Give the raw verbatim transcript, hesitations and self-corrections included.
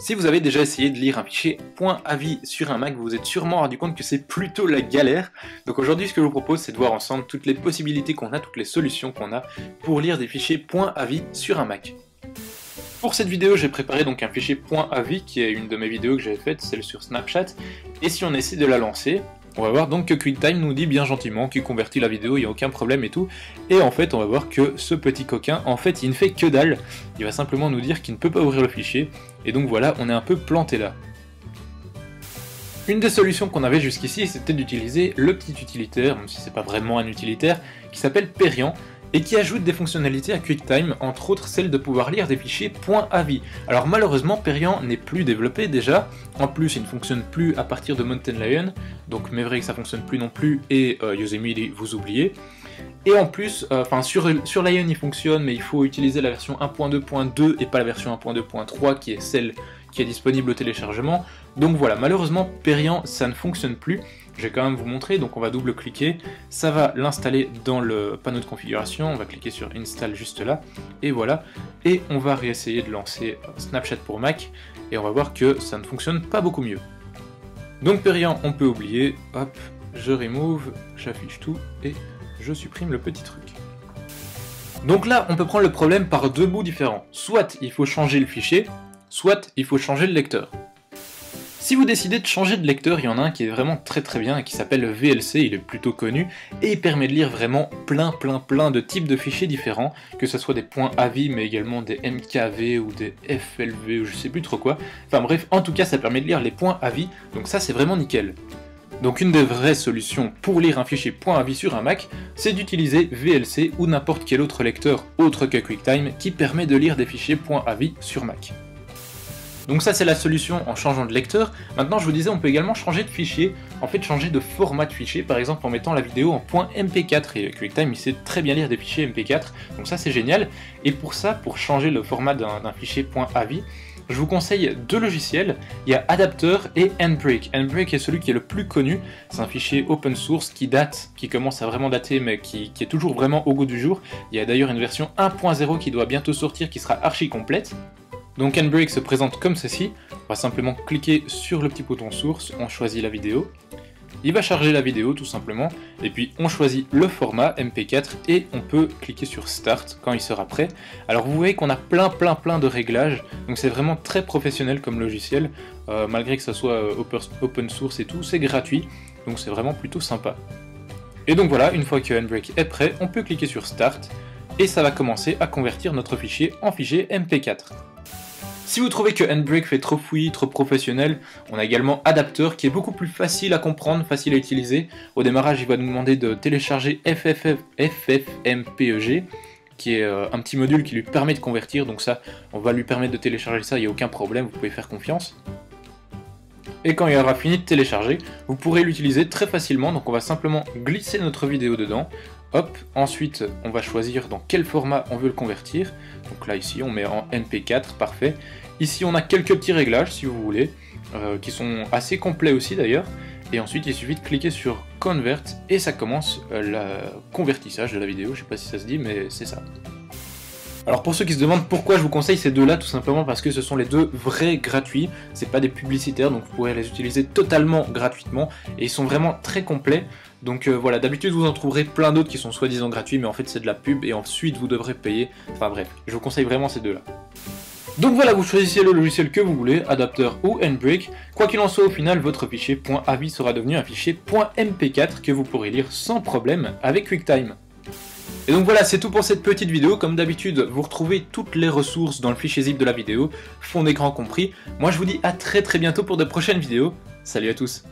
Si vous avez déjà essayé de lire un fichier .avi sur un Mac, vous vous êtes sûrement rendu compte que c'est plutôt la galère. Donc aujourd'hui, ce que je vous propose, c'est de voir ensemble toutes les possibilités qu'on a, toutes les solutions qu'on a pour lire des fichiers .avi sur un Mac. Pour cette vidéo, j'ai préparé donc un fichier .avi qui est une de mes vidéos que j'avais faite, celle sur Snapchat. Et si on essaie de la lancer, on va voir donc que QuickTime nous dit bien gentiment qu'il convertit la vidéo, il n'y a aucun problème et tout. Et en fait, on va voir que ce petit coquin, en fait, il ne fait que dalle. Il va simplement nous dire qu'il ne peut pas ouvrir le fichier. Et donc voilà, on est un peu planté là. Une des solutions qu'on avait jusqu'ici, c'était d'utiliser le petit utilitaire, même si c'est pas vraiment un utilitaire, qui s'appelle Perian, et qui ajoute des fonctionnalités à QuickTime, entre autres celle de pouvoir lire des fichiers .avi. Alors malheureusement, Perian n'est plus développé déjà, en plus il ne fonctionne plus à partir de Mountain Lion, donc mais vrai que ça fonctionne plus non plus, et euh, Yosemite, vous oubliez. Et en plus, enfin euh, sur, sur Lion il fonctionne, mais il faut utiliser la version un point deux point deux et pas la version un point deux point trois qui est celle qui est disponible au téléchargement. Donc voilà, malheureusement Perian ça ne fonctionne plus. Je vais quand même vous montrer, donc on va double-cliquer, ça va l'installer dans le panneau de configuration, on va cliquer sur Install juste là, et voilà, et on va réessayer de lancer Snapchat pour Mac, et on va voir que ça ne fonctionne pas beaucoup mieux. Donc Perian, on peut oublier, hop, je remove, j'affiche tout, et je supprime le petit truc. Donc là, on peut prendre le problème par deux bouts différents, soit il faut changer le fichier, soit il faut changer le lecteur. Si vous décidez de changer de lecteur, il y en a un qui est vraiment très très bien et qui s'appelle V L C, il est plutôt connu et il permet de lire vraiment plein plein plein de types de fichiers différents, que ce soit des points avis mais également des M K V ou des F L V ou je sais plus trop quoi. Enfin bref, en tout cas ça permet de lire les points avis, donc ça c'est vraiment nickel. Donc une des vraies solutions pour lire un fichier .avi sur un Mac, c'est d'utiliser V L C ou n'importe quel autre lecteur autre que QuickTime qui permet de lire des fichiers .avi sur Mac. Donc ça c'est la solution en changeant de lecteur. Maintenant je vous disais on peut également changer de fichier, en fait changer de format de fichier, par exemple en mettant la vidéo en .mp quatre, et QuickTime il sait très bien lire des fichiers M P quatre, donc ça c'est génial. Et pour ça, pour changer le format d'un fichier .avi, je vous conseille deux logiciels, il y a Adapter et Handbrake. Handbrake est celui qui est le plus connu, c'est un fichier open source qui date, qui commence à vraiment dater mais qui, qui est toujours vraiment au goût du jour. Il y a d'ailleurs une version un point zéro qui doit bientôt sortir qui sera archi complète. Donc Handbrake se présente comme ceci, on va simplement cliquer sur le petit bouton source, on choisit la vidéo, il va charger la vidéo tout simplement, et puis on choisit le format M P quatre et on peut cliquer sur Start quand il sera prêt. Alors vous voyez qu'on a plein plein plein de réglages, donc c'est vraiment très professionnel comme logiciel, euh, malgré que ça soit open source et tout, c'est gratuit, donc c'est vraiment plutôt sympa. Et donc voilà, une fois que Handbrake est prêt, on peut cliquer sur Start, et ça va commencer à convertir notre fichier en fichier M P quatre. Si vous trouvez que Handbrake fait trop fouillis, trop professionnel, on a également Adapter qui est beaucoup plus facile à comprendre, facile à utiliser. Au démarrage, il va nous demander de télécharger F F M P E G, qui est un petit module qui lui permet de convertir, donc ça, on va lui permettre de télécharger ça, il n'y a aucun problème, vous pouvez faire confiance. Et quand il aura fini de télécharger, vous pourrez l'utiliser très facilement, donc on va simplement glisser notre vidéo dedans. Hop, ensuite on va choisir dans quel format on veut le convertir, donc là ici on met en M P quatre, parfait. Ici on a quelques petits réglages si vous voulez, euh, qui sont assez complets aussi d'ailleurs, et ensuite il suffit de cliquer sur Convert et ça commence euh, le convertissage de la vidéo, je sais pas si ça se dit mais c'est ça. Alors pour ceux qui se demandent pourquoi je vous conseille ces deux là, tout simplement parce que ce sont les deux vrais gratuits, c'est pas des publicitaires, donc vous pourrez les utiliser totalement gratuitement, et ils sont vraiment très complets, donc euh, voilà, d'habitude vous en trouverez plein d'autres qui sont soi-disant gratuits, mais en fait c'est de la pub, et ensuite vous devrez payer, enfin bref, je vous conseille vraiment ces deux là. Donc voilà, vous choisissez le logiciel que vous voulez, Adapter ou Handbrake. Quoi qu'il en soit, au final, votre fichier .avi sera devenu un fichier .mp quatre que vous pourrez lire sans problème avec QuickTime. Et donc voilà, c'est tout pour cette petite vidéo, comme d'habitude vous retrouvez toutes les ressources dans le fichier zip de la vidéo, fond d'écran compris. Moi je vous dis à très très bientôt pour de prochaines vidéos, salut à tous.